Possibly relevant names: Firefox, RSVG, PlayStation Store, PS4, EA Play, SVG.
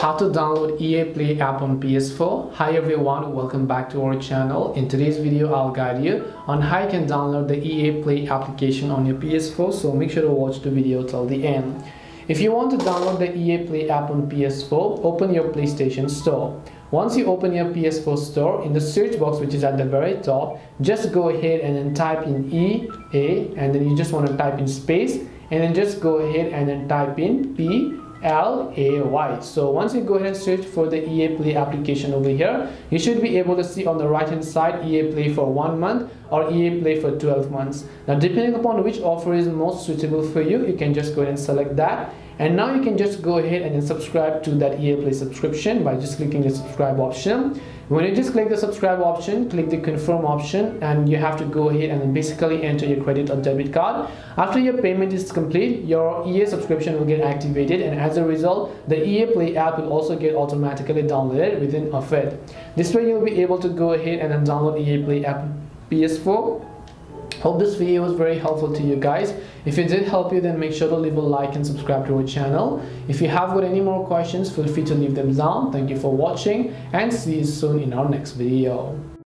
How to download EA Play app on PS4. Hi everyone, welcome back to our channel. In today's video, I'll guide you on how you can download the EA Play application on your PS4, so make sure to watch the video till the end. If you want to download the EA Play app on PS4, open your PlayStation Store. Once you open your PS4 Store, in the search box which is at the very top, just go ahead and then type in EA, and then you just want to type in space, and then just go ahead and then type in PLAY. So once you go ahead and search for the EA Play application over here, you should be able to see on the right hand side EA Play for 1 month or EA Play for 12 months. Now depending upon which offer is most suitable for you, you can just go ahead and select that. And now you can just go ahead and then subscribe to that EA Play subscription by just clicking the subscribe option. When you just click the subscribe option, click the confirm option, and you have to go ahead and then basically enter your credit or debit card. After your payment is complete, your EA subscription will get activated, and as a result, the EA Play app will also get automatically downloaded within a bit. This way you'll be able to go ahead and then download EA Play app PS4. Hope this video was very helpful to you guys. If it did help you, then make sure to leave a like and subscribe to our channel. If you have got any more questions, feel free to leave them down. Thank you for watching and see you soon in our next video.